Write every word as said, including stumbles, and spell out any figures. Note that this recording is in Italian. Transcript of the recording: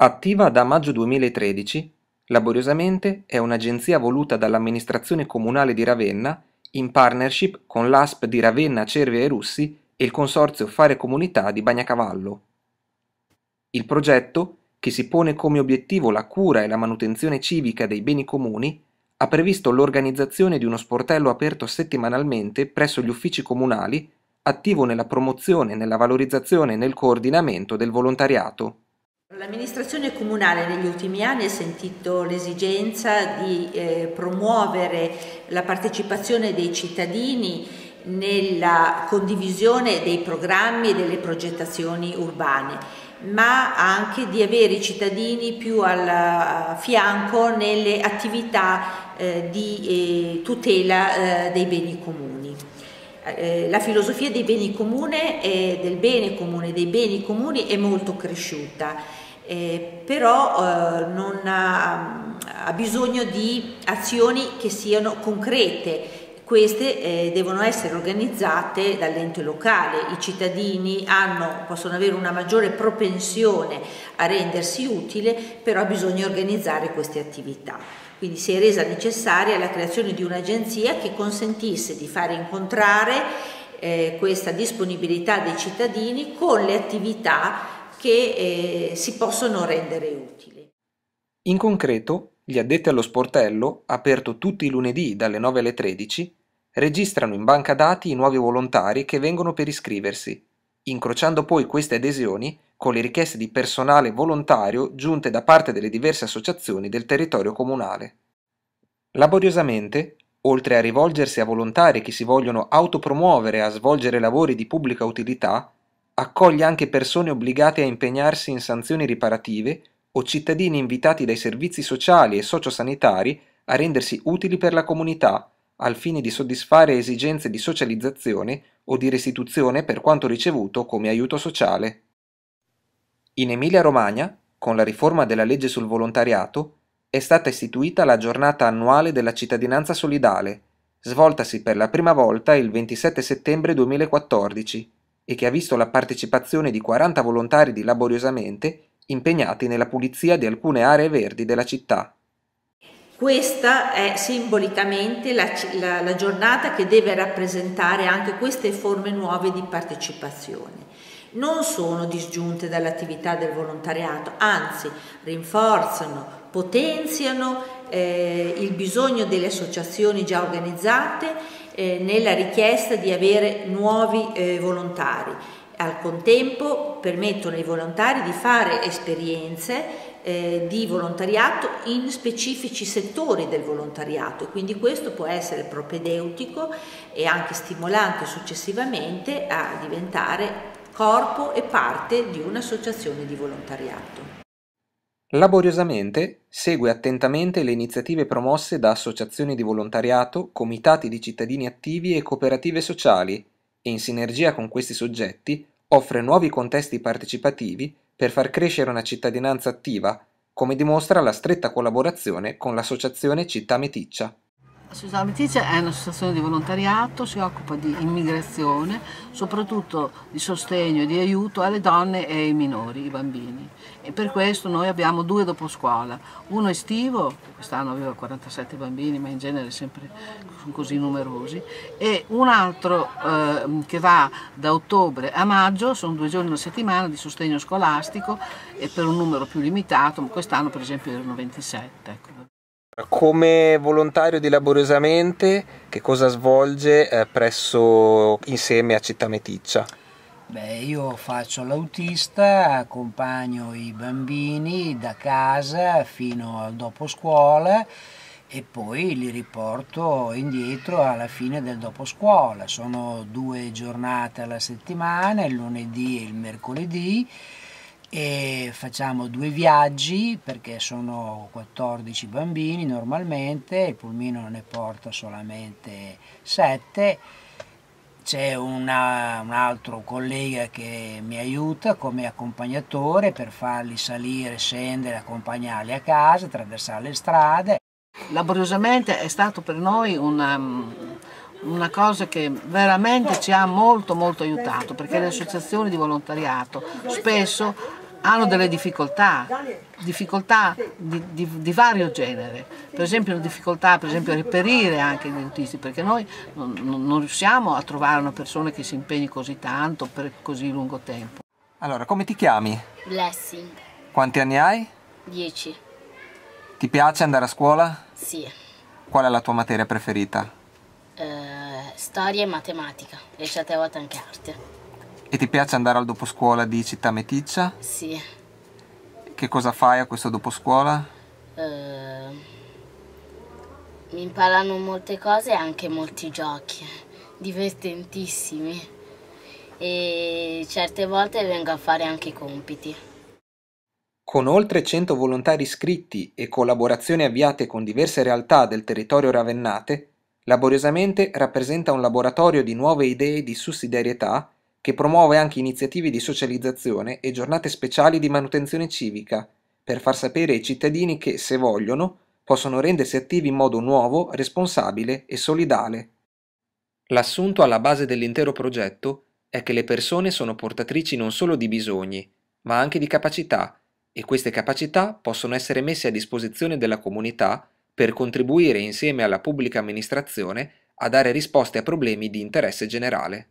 Attiva da maggio duemilatredici, Laboriosamente è un'agenzia voluta dall'amministrazione comunale di Ravenna in partnership con l'A S P di Ravenna, Cervia e Russi e il Consorzio Fare Comunità di Bagnacavallo. Il progetto, che si pone come obiettivo la cura e la manutenzione civica dei beni comuni, ha previsto l'organizzazione di uno sportello aperto settimanalmente presso gli uffici comunali, attivo nella promozione, nella valorizzazione e nel coordinamento del volontariato. L'amministrazione comunale negli ultimi anni ha sentito l'esigenza di eh, promuovere la partecipazione dei cittadini nella condivisione dei programmi e delle progettazioni urbane, ma anche di avere i cittadini più al fianco nelle attività eh, di eh, tutela eh, dei beni comuni. La filosofia dei beni comune e del bene comune, dei beni comuni è molto cresciuta, eh, però eh, non ha, ha bisogno di azioni che siano concrete. Queste eh, devono essere organizzate dall'ente locale. I cittadini hanno, possono avere una maggiore propensione a rendersi utile, però bisogna organizzare queste attività. Quindi si è resa necessaria la creazione di un'agenzia che consentisse di far incontrare eh, questa disponibilità dei cittadini con le attività che eh, si possono rendere utili. In concreto, gli addetti allo sportello, aperto tutti i lunedì dalle nove alle tredici, registrano in banca dati i nuovi volontari che vengono per iscriversi, incrociando poi queste adesioni con le richieste di personale volontario giunte da parte delle diverse associazioni del territorio comunale. Laboriosamente, oltre a rivolgersi a volontari che si vogliono autopromuovere a svolgere lavori di pubblica utilità, accoglie anche persone obbligate a impegnarsi in sanzioni riparative o cittadini invitati dai servizi sociali e sociosanitari a rendersi utili per la comunità, al fine di soddisfare esigenze di socializzazione o di restituzione per quanto ricevuto come aiuto sociale. In Emilia-Romagna, con la riforma della legge sul volontariato, è stata istituita la giornata annuale della cittadinanza solidale, svoltasi per la prima volta il ventisette settembre duemilaquattordici e che ha visto la partecipazione di quaranta volontari di Laboriosamente impegnati nella pulizia di alcune aree verdi della città. Questa è simbolicamente la, la, la giornata che deve rappresentare anche queste forme nuove di partecipazione. Non sono disgiunte dall'attività del volontariato, anzi rinforzano, potenziano eh, il bisogno delle associazioni già organizzate eh, nella richiesta di avere nuovi eh, volontari. Al contempo permettono ai volontari di fare esperienze eh, di volontariato in specifici settori del volontariato e quindi questo può essere propedeutico e anche stimolante successivamente a diventare corpo e parte di un'associazione di volontariato. Laboriosamente segue attentamente le iniziative promosse da associazioni di volontariato, comitati di cittadini attivi e cooperative sociali e in sinergia con questi soggetti offre nuovi contesti partecipativi per far crescere una cittadinanza attiva, come dimostra la stretta collaborazione con l'associazione Città Meticcia. Città Meticcia è un'associazione di volontariato, si occupa di immigrazione, soprattutto di sostegno e di aiuto alle donne e ai minori, ai bambini. E per questo noi abbiamo due dopo scuola, uno estivo, quest'anno aveva quarantasette bambini, ma in genere sempre sono così numerosi, e un altro eh, che va da ottobre a maggio, sono due giorni alla settimana di sostegno scolastico e per un numero più limitato, quest'anno per esempio erano ventisette. Ecco. Come volontario di Laboriosamente, che cosa svolge eh, presso insieme a Città Meticcia? Beh, io faccio l'autista, accompagno i bambini da casa fino al dopo scuola e poi li riporto indietro alla fine del dopo scuola. Sono due giornate alla settimana, il lunedì e il mercoledì. E facciamo due viaggi perché sono quattordici bambini normalmente, il pulmino ne porta solamente sette, c'è un altro collega che mi aiuta come accompagnatore per farli salire, scendere, accompagnarli a casa, attraversare le strade. Laboriosamente è stato per noi un... una cosa che veramente ci ha molto molto aiutato, perché le associazioni di volontariato spesso hanno delle difficoltà, difficoltà di, di, di vario genere, per esempio la difficoltà per esempio, a reperire anche gli autisti, perché noi non, non riusciamo a trovare una persona che si impegni così tanto per così lungo tempo. Allora, come ti chiami? Blessing. Quanti anni hai? Dieci. Ti piace andare a scuola? Sì. Qual è la tua materia preferita? Eh, storia e matematica, e certe volte anche arte. E ti piace andare al doposcuola di Città Meticcia? Sì. Che cosa fai a questo doposcuola? Uh, mi imparano molte cose e anche molti giochi, divertentissimi. E certe volte vengo a fare anche compiti. Con oltre cento volontari iscritti e collaborazioni avviate con diverse realtà del territorio ravennate, Laboriosamente rappresenta un laboratorio di nuove idee di sussidiarietà che promuove anche iniziative di socializzazione e giornate speciali di manutenzione civica, per far sapere ai cittadini che, se vogliono, possono rendersi attivi in modo nuovo, responsabile e solidale. L'assunto alla base dell'intero progetto è che le persone sono portatrici non solo di bisogni, ma anche di capacità, e queste capacità possono essere messe a disposizione della comunità per contribuire insieme alla pubblica amministrazione a dare risposte a problemi di interesse generale.